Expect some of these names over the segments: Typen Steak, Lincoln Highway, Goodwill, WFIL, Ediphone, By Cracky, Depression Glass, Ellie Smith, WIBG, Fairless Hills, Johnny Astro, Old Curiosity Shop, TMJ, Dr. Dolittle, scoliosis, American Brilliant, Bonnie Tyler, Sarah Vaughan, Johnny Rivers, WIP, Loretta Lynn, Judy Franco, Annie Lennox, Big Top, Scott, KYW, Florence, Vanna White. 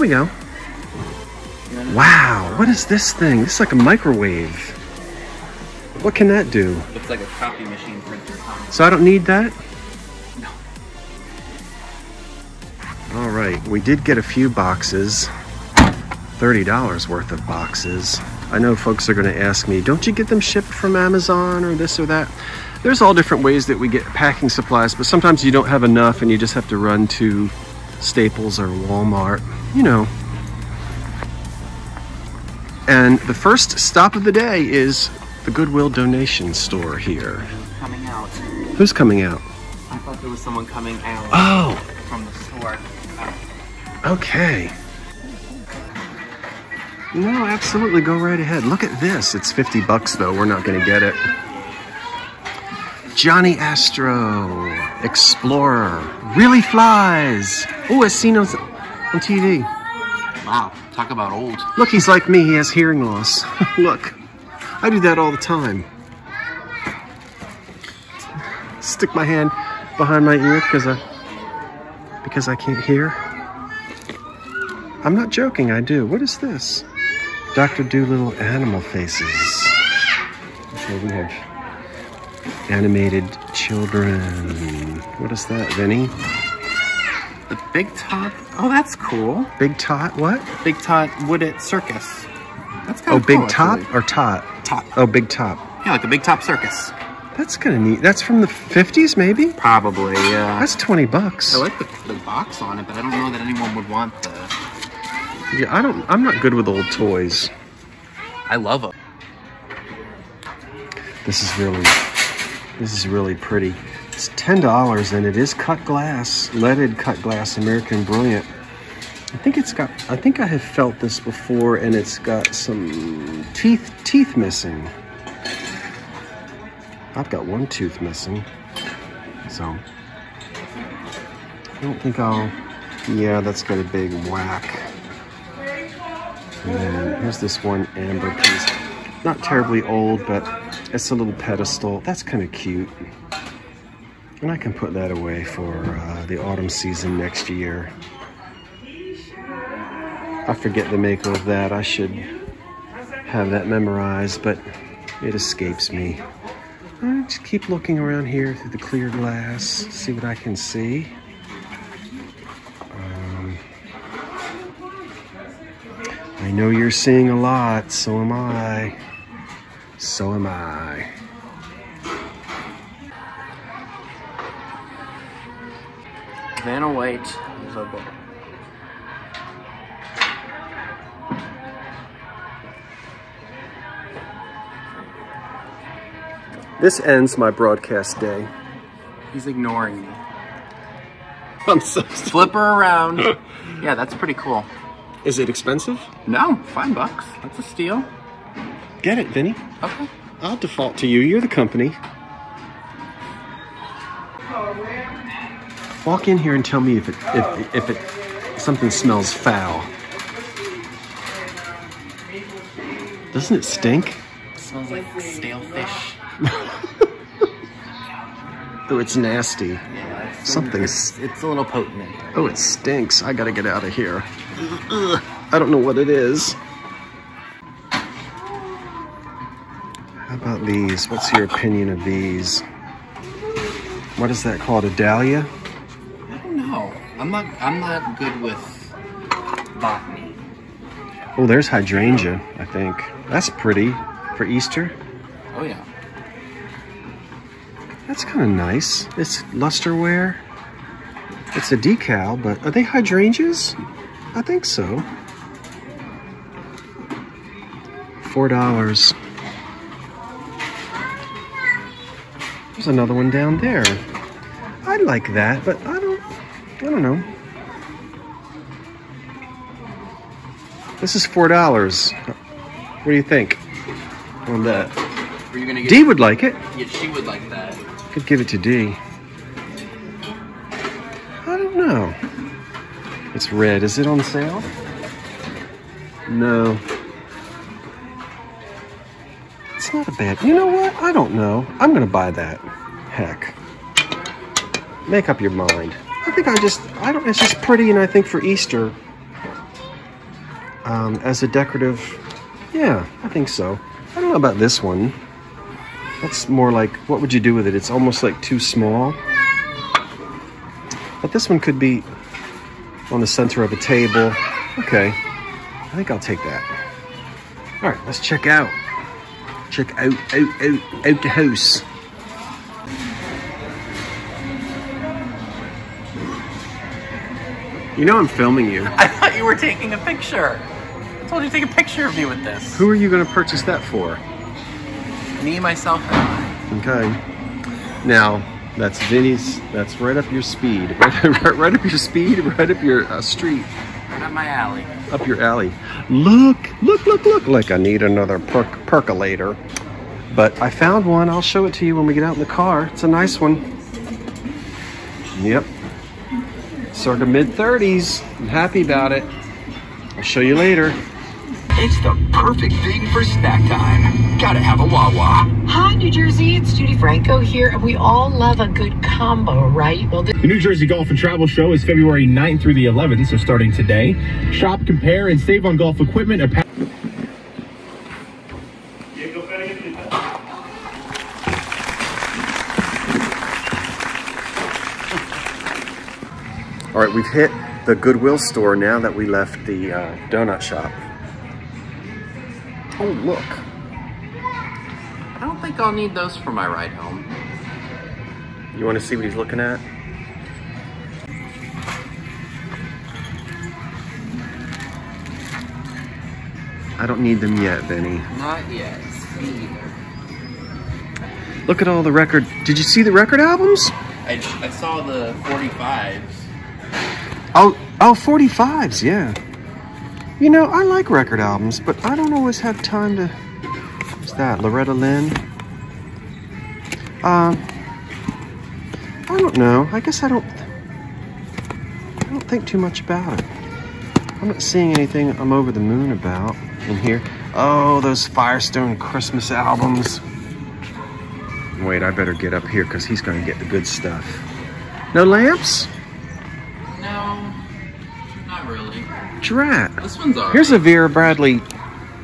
we go. Wow, what is this thing? This is like a microwave. What can that do? Looks like a copy machine printer. So I don't need that? No. All right, we did get a few boxes. $30 worth of boxes. I know folks are going to ask me, don't you get them shipped from Amazon or this or that? There's all different ways that we get packing supplies, but sometimes you don't have enough and you just have to run to Staples or Walmart, you know. And the first stop of the day is the Goodwill donation store here. Who's coming out? Who's coming out? I thought there was someone coming out from the store. Oh. Okay. No, absolutely, go right ahead. Look at this. It's 50 bucks though. We're not gonna get it. Johnny Astro, Explorer, really flies. Oh, I've seen him on TV. Wow, talk about old. Look, he's like me. He has hearing loss. Look, I do that all the time. Stick my hand behind my ear because I can't hear. I'm not joking. I do. What is this? Dr. Dolittle animal faces. Okay, we have animated children. What is that, Vinny? The Big Top. Oh, that's cool. Big Tot what? Big Tot Wooded Circus. That's kind of cool. Oh, Big Top or Tot? Tot. Oh, Big Top. Yeah, like the Big Top Circus. That's kind of neat. That's from the 50s, maybe? Probably, yeah. That's 20 bucks. I like the box on it, but I don't know that anyone would want the... Yeah, I'm not good with old toys. I love them. This is really pretty. It's $10 and it is cut glass, leaded cut glass, American Brilliant. I think I have felt this before, and it's got some teeth missing. I've got one tooth missing. So I don't think I'll, yeah, that's got a big whack. And then here's this one amber piece. Not terribly old, but it's a little pedestal. That's kind of cute. And I can put that away for the autumn season next year. I forget the maker of that. I should have that memorized, but it escapes me. I just keep looking around here through the clear glass, see what I can see. I know you're seeing a lot, so am I. So am I. Vanna White is a book. This ends my broadcast day. He's ignoring me. I'm so stupid. Flip her around. Yeah, that's pretty cool. Is it expensive? No, $5. That's a steal. Get it, Vinny. Okay. I'll default to you. You're the company. Walk in here and tell me if something smells foul. Doesn't it stink? It smells like stale fish. Oh, it's nasty. Yeah, it's a little potent in here. Oh, it stinks. I gotta get out of here. Ugh, I don't know what it is. How about these? What's your opinion of these? What is that called? A dahlia? I don't know. I'm not good with botany. Oh, there's hydrangea, I think. That's pretty for Easter. Oh yeah. That's kind of nice. It's lusterware. It's a decal, but are they hydrangeas? I think so. $4. There's another one down there. I like that, but I don't know. This is $4. What do you think on that? Are you gonna get D would like it. Yeah, she would like that. Could give it to D. I don't know. It's red. Is it on sale? No. It's not a bad... You know what? I don't know. I'm going to buy that. Heck. Make up your mind. I think I just... I don't... It's just pretty, and I think for Easter, as a decorative, yeah, I think so. I don't know about this one. That's more like, what would you do with it? It's almost like too small. But this one could be on the center of a table. Okay, I think I'll take that. All right, let's check out. Check out the house. You know I'm filming you. I thought you were taking a picture. I told you to take a picture of me with this. Who are you going to purchase that for? Me, myself, and I. Okay. Now, that's Vinny's. That's right up your speed. Right up your speed, right up your street. Right up my alley. Up your alley. Look. Like I need another percolator. But I found one. I'll show it to you when we get out in the car. It's a nice one. Yep. Circa mid-30s. I'm happy about it. I'll show you later. It's the perfect thing for snack time. Gotta have a Wawa. Hi, New Jersey. It's Judy Franco here, and we all love a good combo, right? Well, the New Jersey Golf and Travel Show is February 9th through the 11th, so starting today. Shop, compare, and save on golf equipment. All right, we've hit the Goodwill store now that we left the donut shop. Oh, look. I don't think I'll need those for my ride home. You want to see what he's looking at? I don't need them yet, Vinny. Not yet. Me either. Look at all the record. Did you see the record albums? I saw the 45s. Oh, 45s, yeah. You know, I like record albums, but I don't always have time to... What's that, Loretta Lynn? I don't know. I guess I don't think too much about it. I'm not seeing anything I'm over the moon about in here. Oh, those Firestone Christmas albums. Wait, I better get up here because he's going to get the good stuff. No lamps? No, not really. Drat. This one's alright. Here's a Vera Bradley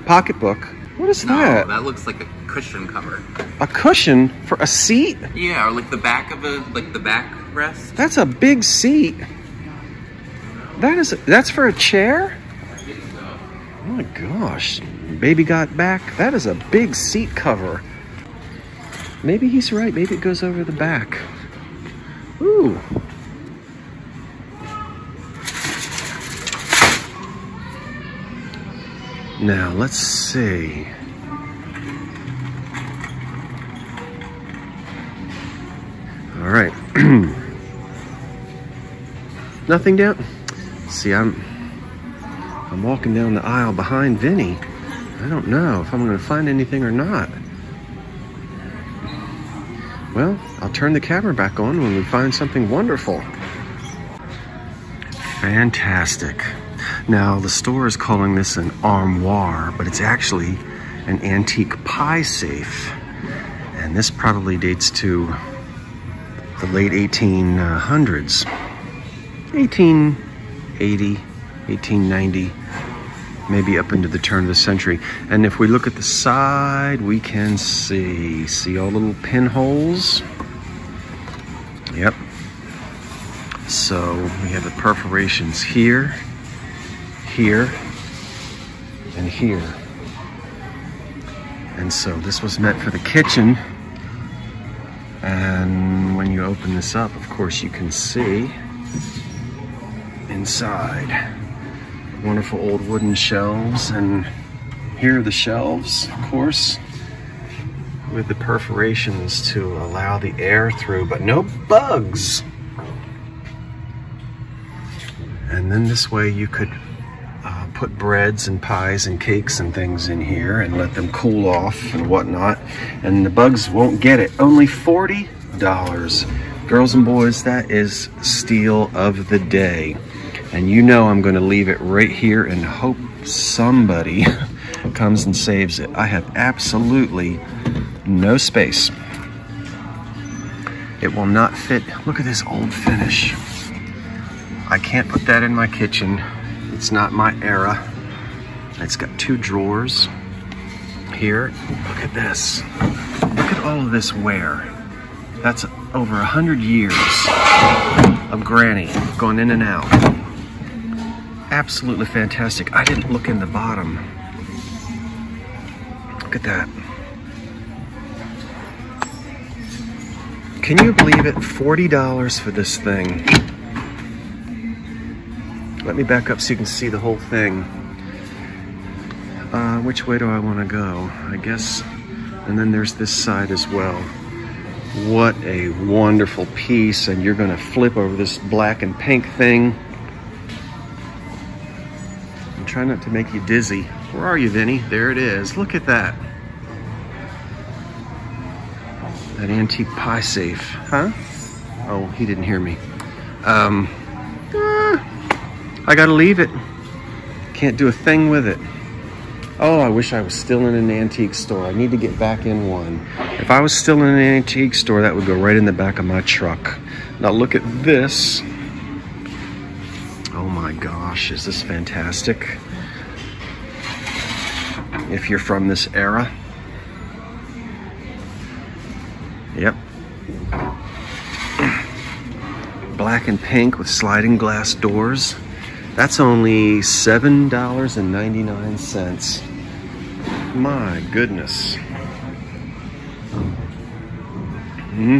pocketbook. What is that? That looks like a cushion cover. A cushion for a seat? Yeah, or like the back of a the backrest. That's a big seat. That's for a chair? I think so. Oh my gosh, baby got back. That is a big seat cover. Maybe he's right. Maybe it goes over the back. Ooh. Now, let's see. All right. Nothing down? See, I'm walking down the aisle behind Vinny. I don't know if I'm going to find anything or not. Well, I'll turn the camera back on when we find something wonderful. Fantastic. Now, the store is calling this an armoire, but it's actually an antique pie safe. And this probably dates to the late 1800s. 1880, 1890, maybe up into the turn of the century. And if we look at the side, we can see all little pinholes? Yep. So we have the perforations here. Here and here. And so this was meant for the kitchen. And when you open this up, of course, you can see inside. Wonderful old wooden shelves. And here are the shelves, of course, with the perforations to allow the air through, but no bugs. And then this way you could put breads and pies and cakes and things in here and let them cool off and whatnot, and the bugs won't get it. Only $40. Girls and boys, that is steal of the day. And you know I'm going to leave it right here and hope somebody comes and saves it. I have absolutely no space. It will not fit. Look at this old finish. I can't put that in my kitchen. It's not my era. It's got two drawers here. Look at this. Look at all of this wear. That's over 100 years of granny going in and out. Absolutely fantastic. I didn't look in the bottom. Look at that. Can you believe it? $40 for this thing. Let me back up so you can see the whole thing. Which way do I want to go? I guess, and then there's this side as well. What a wonderful piece, and you're gonna flip over this black and pink thing. I'm trying not to make you dizzy. Where are you, Vinny? There it is. Look at that. That antique pie safe, huh? Oh, he didn't hear me. I gotta leave it. Can't do a thing with it. Oh, I wish I was still in an antique store. I need to get back in one. If I was still in an antique store, that would go right in the back of my truck. Now look at this. Oh my gosh, is this fantastic? If you're from this era. Yep. Black and pink with sliding glass doors. That's only $7.99. My goodness.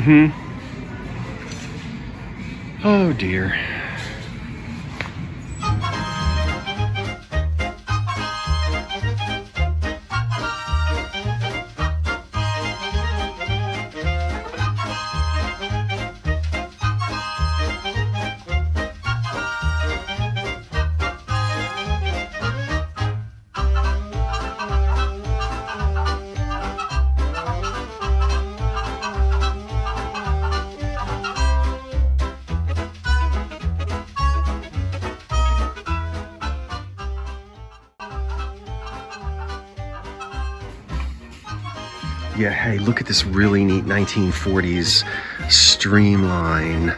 Mm-hmm. Oh dear. Yeah, hey, look at this really neat 1940s streamline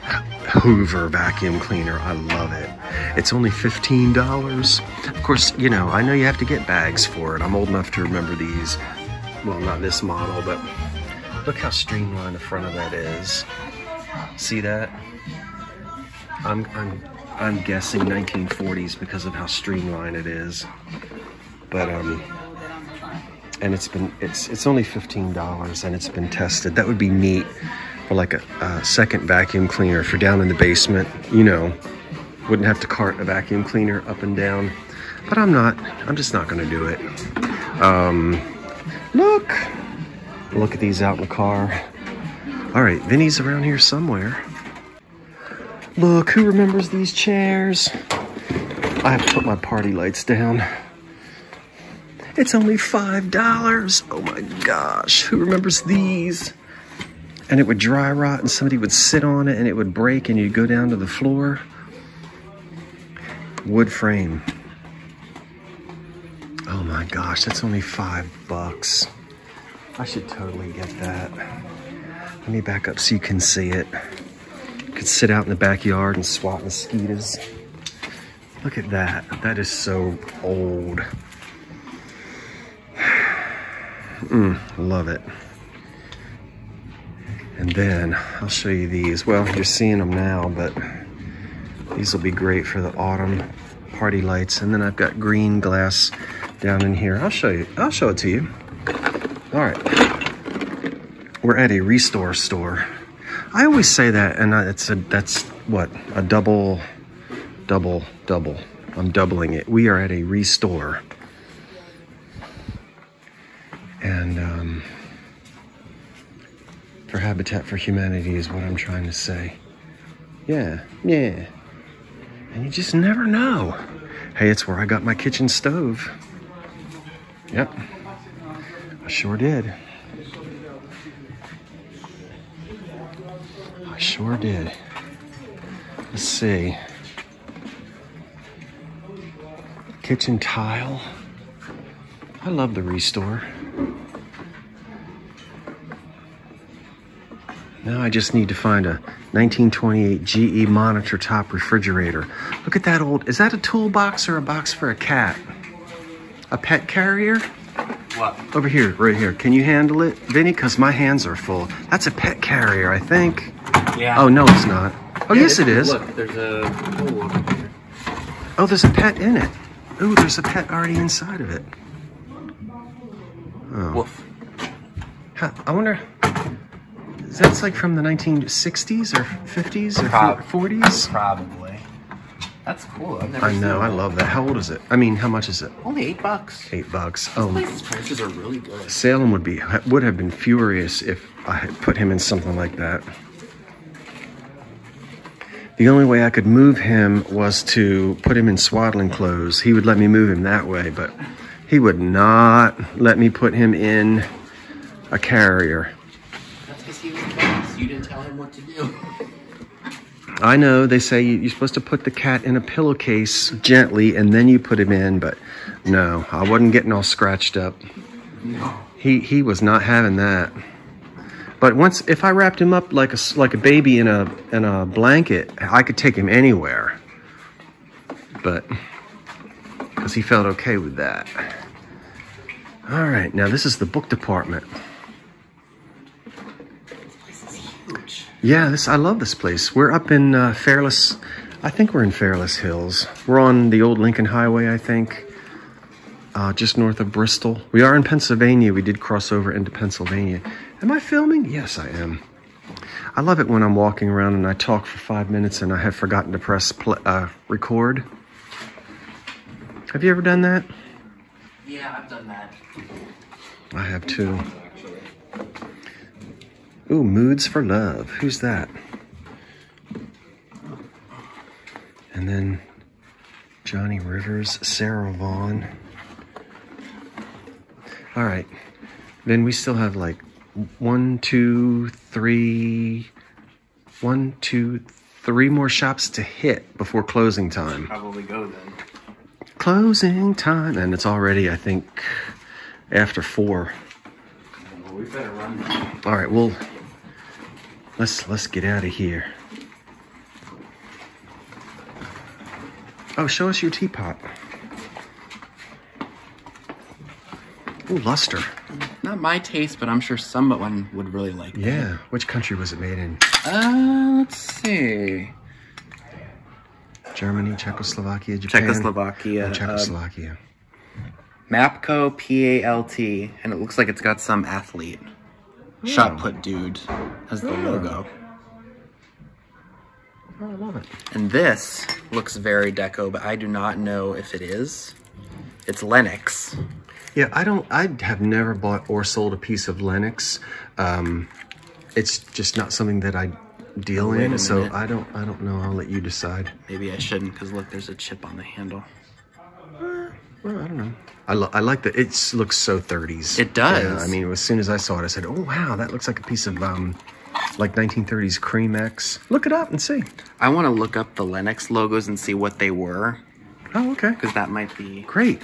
Hoover vacuum cleaner. I love it. It's only $15. Of course, you know, I know you have to get bags for it. I'm old enough to remember these. Well, not this model, but look how streamlined the front of that is. See that? I'm guessing 1940s because of how streamlined it is. But and it's only $15, and it's been tested. That would be neat for like a second vacuum cleaner for down in the basement, you know. Wouldn't have to cart a vacuum cleaner up and down, but I'm just not gonna do it. Look at these out in the car. All right, Vinny's around here somewhere. Look, who remembers these chairs? I have to put my party lights down. It's only $5. Oh my gosh, who remembers these? And it would dry rot and somebody would sit on it and it would break and you'd go down to the floor. Wood frame. Oh my gosh, that's only $5. I should totally get that. Let me back up so you can see it. You could sit out in the backyard and swat mosquitoes. Look at that, that is so old. Love it. And then I'll show you these. Well, you're seeing them now, but these will be great for the autumn party lights. And then I've got green glass down in here. I'll show it to you. All right. We're at a Restore store. I always say that, and that's what? A double. I'm doubling it. We are at a Restore. And for Habitat for Humanity is what I'm trying to say. Yeah. And you just never know. Hey, it's where I got my kitchen stove. Yep, I sure did. Let's see. Kitchen tile. I love the Restore. Now I just need to find a 1928 GE Monitor Top refrigerator. Look at that old, is that a toolbox or a box for a cat? a pet carrier? What? Over here, right here. Can you handle it, Vinny? Because my hands are full. That's a pet carrier, I think. Yeah. Oh, no, it's not. Oh, yeah, yes, it is. Look, there's a hole over here. Oh, there's a pet in it. Ooh, there's a pet already inside of it. Oh. Woof. Huh, I wonder... That's like from the 1960s or 50s or 40s? Probably. That's cool. I've never seen that. I love that. How old is it? I mean, how much is it? Only $8. $8. Oh, these places' prices are really good. Salem would have been furious if I had put him in something like that. The only way I could move him was to put him in swaddling clothes. He would let me move him that way, but he would not let me put him in a carrier. You didn't tell him what to do. I know. They say you're supposed to put the cat in a pillowcase gently, and then you put him in. But no, I wasn't getting all scratched up. No. He was not having that. But once, if I wrapped him up like a baby in a blanket, I could take him anywhere. But because he felt okay with that. All right. Now this is the book department. Yeah, I love this place. We're up in Fairless. I think we're in Fairless Hills. We're on the old Lincoln Highway, I think, just north of Bristol. We are in Pennsylvania. We did cross over into Pennsylvania. Am I filming? Yes, I am. I love it when I'm walking around and I talk for 5 minutes and I have forgotten to press record. Have you ever done that? Yeah, I've done that. I have too. Ooh, Moods for Love. Who's that? And then Johnny Rivers, Sarah Vaughan. All right. Then we still have like one, two, three more shops to hit before closing time. Probably go then. Closing time. And it's already, I think, after 4. Well, we better run now. All right, well... Let's get out of here. Oh, show us your teapot. Ooh, luster. Not my taste, but I'm sure someone would really like it. Yeah. Which country was it made in? Let's see. Germany, Czechoslovakia, Japan. Czechoslovakia. Mapco PALT, and it looks like it's got some athlete. Shot put dude as the logo. Oh, I love it. And this looks very deco, but I do not know if it is. It's Lennox. Yeah, I have never bought or sold a piece of Lennox. It's just not something that I deal in, so I don't know. I'll let you decide. Maybe I shouldn't, because look, there's a chip on the handle. Well, I don't know. I like that. It looks so 30s. It does. Yeah, I mean, as soon as I saw it, I said, oh, wow, that looks like a piece of, like 1930s Cream X. Look it up and see. I want to look up the Lennox logos and see what they were. Oh, okay. Because that might be... Great.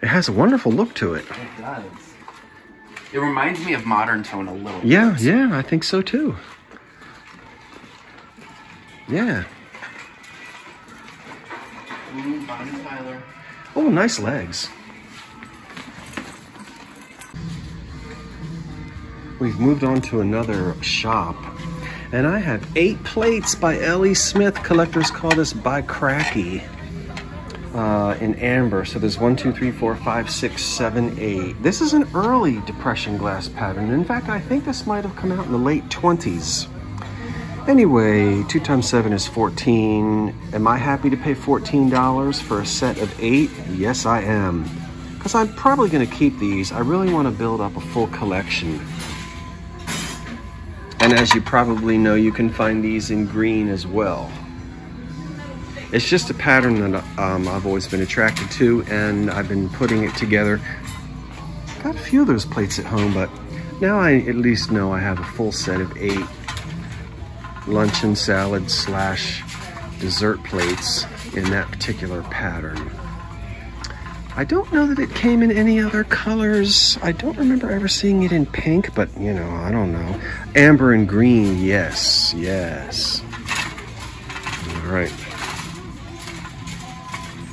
It has a wonderful look to it. It does. It reminds me of Modern Tone a little bit. Yeah, yeah, I think so, too. Yeah. Ooh, Bonnie Tyler. Oh, nice legs. We've moved on to another shop. And I have 8 plates by Ellie Smith. Collectors call this By Cracky in amber. So there's 1, 2, 3, 4, 5, 6, 7, 8. This is an early Depression glass pattern. In fact, I think this might have come out in the late 20s. Anyway, 2 times 7 is 14. Am I happy to pay $14 for a set of 8? Yes, I am. Because I'm probably going to keep these. I really want to build up a full collection. And as you probably know, you can find these in green as well. It's just a pattern that I've always been attracted to, and I've been putting it together. Got a few of those plates at home, but now I at least know I have a full set of 8. Luncheon salad / dessert plates in that particular pattern. I don't know that it came in any other colors. I don't remember ever seeing it in pink, but you know, I don't know. Amber and green, yes, yes. All right.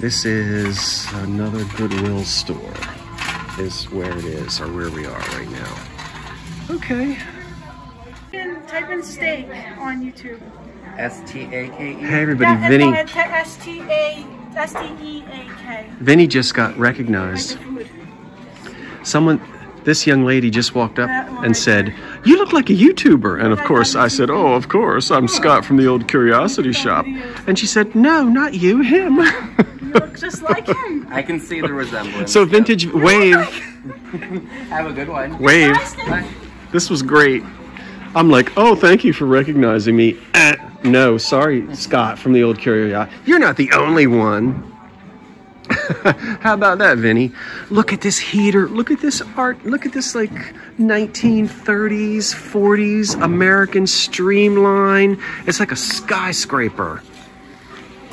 This is another Goodwill store, is where it is, or where we are right now. Okay. Typen Steak on YouTube. S-T-A-K-E. Hey everybody, yeah, Vinny. S-T-E-A-K. Vinny just got recognized. Someone, this young lady just walked up and said, "You look like a YouTuber." And of course I said, "Oh, of course, I'm Scott from the Old Curiosity Shop." And she said, "No, not you, him." You look just like him. I can see the resemblance. So vintage, yeah. Wave. Have a good one. Wave. Bye. This was great. I'm like, "Oh, thank you for recognizing me." No, sorry, Scott from the Old Curiosity. You're not the only one. How about that, Vinny? Look at this heater. Look at this art. Look at this, like, 1930s, 40s American streamline. It's like a skyscraper.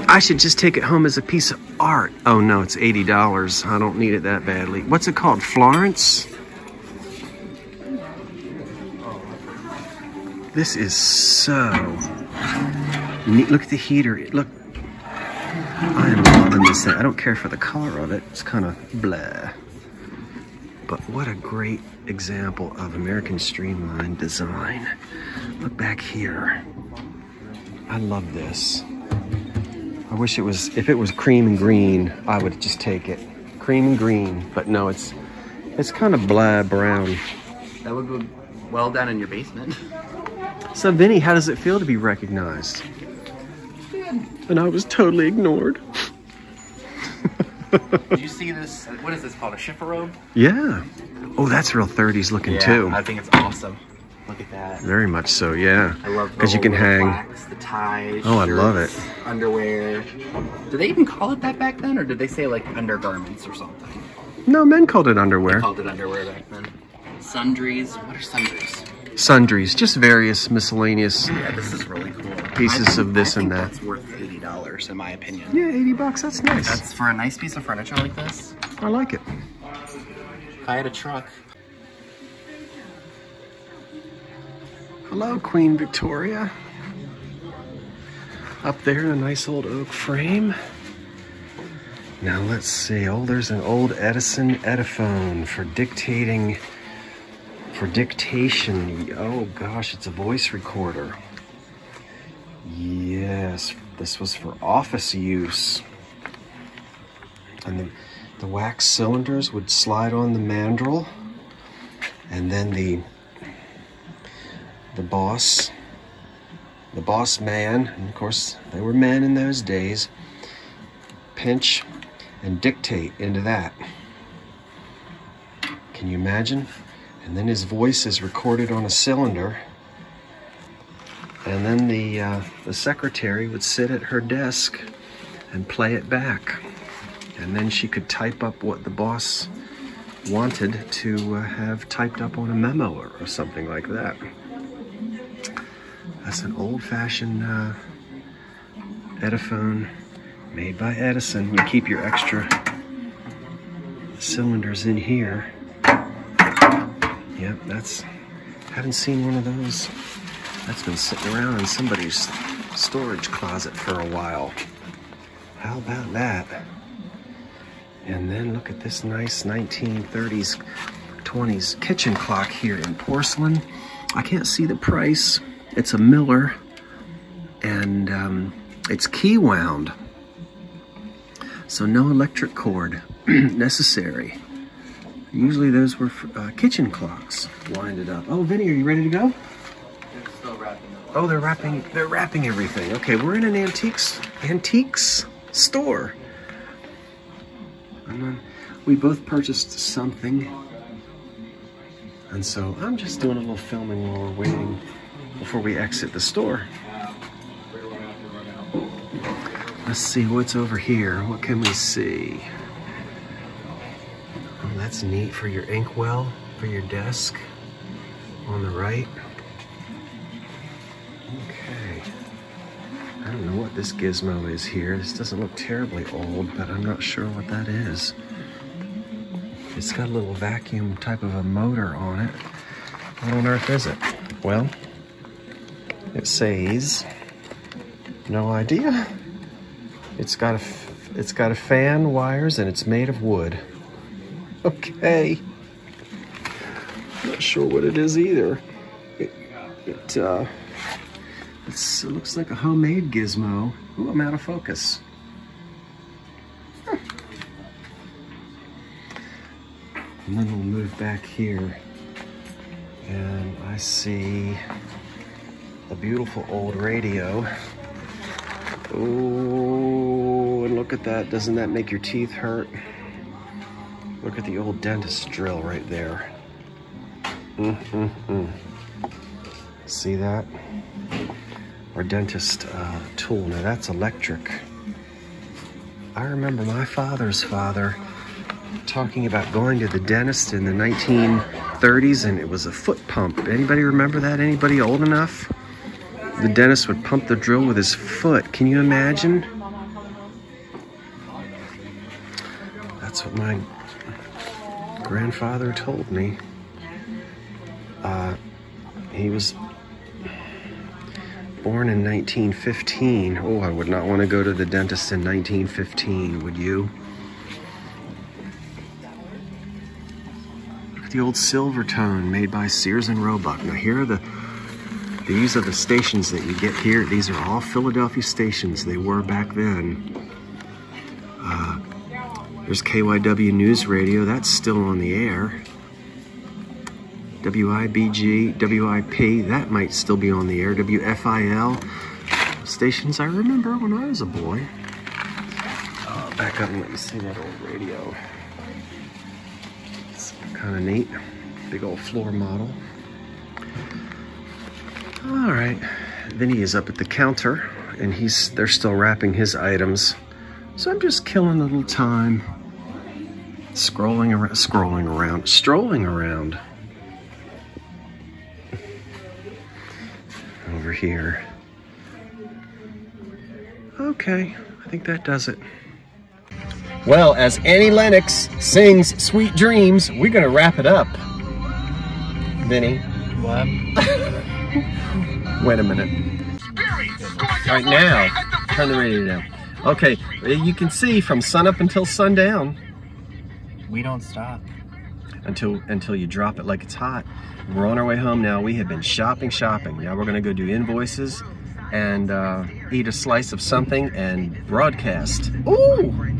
I should just take it home as a piece of art. Oh, no, it's $80. I don't need it that badly. What's it called? Florence? This is so neat. Look at the heater. Look. I am loving this thing. I don't care for the color of it. It's kind of blah. But what a great example of American streamlined design. Look back here. I love this. I wish it was, if it was cream and green, I would just take it. Cream and green, but no, it's kind of blah brown. That would go well down in your basement. So Vinny, how does it feel to be recognized? Good. And I was totally ignored. Did you see this? What is this called? A chifferobe? Yeah. Oh, that's real 30s looking, yeah, too. I think it's awesome. Look at that. Very much so, yeah. I love, because you can hang. Blacks, the ties. Oh, shirts, I love it. Underwear. Did they even call it that back then, or did they say like undergarments or something? No, men called it underwear. They called it underwear back then. Sundries. What are sundries? Sundries, just various miscellaneous, yeah, this is really cool, pieces of this and that. That's worth $80 in my opinion. Yeah, $80. That's nice. That's for a nice piece of furniture like this. I like it. I had a truck. Hello, Queen Victoria. Up there in a nice old oak frame. Now let's see. Oh, there's an old Edison Ediphone for dictating. For dictation, oh gosh, it's a voice recorder. Yes, this was for office use. And the wax cylinders would slide on the mandrel, and then the boss man, and of course they were men in those days, pinch and dictate into that. Can you imagine? And then his voice is recorded on a cylinder. And then the secretary would sit at her desk and play it back. And then she could type up what the boss wanted to have typed up on a memo or something like that. That's an old-fashioned Ediphone made by Edison. You keep your extra cylinders in here. Yep, that's, haven't seen one of those. That's been sitting around in somebody's storage closet for a while. How about that? And then look at this nice 1930s, 20s kitchen clock here in porcelain. I can't see the price. It's a Miller, and it's key wound. So no electric cord necessary. Usually those were kitchen clocks winded up. Oh, Vinny, are you ready to go? They're still wrapping up. Oh, they're wrapping everything. Okay, we're in an antiques store. And then we both purchased something. And so I'm just doing a little filming while we're waiting before we exit the store. Let's see what's over here. What can we see? That's neat for your inkwell, for your desk on the right. Okay. I don't know what this gizmo is here. This doesn't look terribly old, but I'm not sure what that is. It's got a little vacuum type of a motor on it. What on earth is it? Well, it says, no idea. It's got a It's got a fan, wires, and it's made of wood. Okay. Not sure what it is either. It looks like a homemade gizmo. Ooh, I'm out of focus. Huh. And then we'll move back here. And I see a beautiful old radio. Oh, and look at that. Doesn't that make your teeth hurt? Look at the old dentist drill right there. See that? Our dentist tool. Now that's electric. I remember my father's father talking about going to the dentist in the 1930s, and it was a foot pump. Anybody remember that? Anybody old enough? The dentist would pump the drill with his foot. Can you imagine? That's what my grandfather told me. He was born in 1915. Oh, I would not want to go to the dentist in 1915, would you? Look at the old Silvertone made by Sears and Roebuck. Now here are these are the stations that you get here. These are all Philadelphia stations. They were back then. There's KYW News Radio. That's still on the air. WIBG, WIP. That might still be on the air. WFIL. Stations I remember when I was a boy. Back up and let you see that old radio. It's kind of neat. Big old floor model. All right, Vinny is up at the counter, and they're still wrapping his items. So I'm just killing a little time, strolling around. Over here. Okay, I think that does it. Well, as Annie Lennox sings Sweet Dreams, we're gonna wrap it up. Vinny. What? Wait a minute. Right now, turn the radio down. Okay, you can see from sunup until sundown. We don't stop. Until you drop it like it's hot. We're on our way home now. We have been shopping. Now we're gonna go do invoices and eat a slice of something and broadcast. Ooh!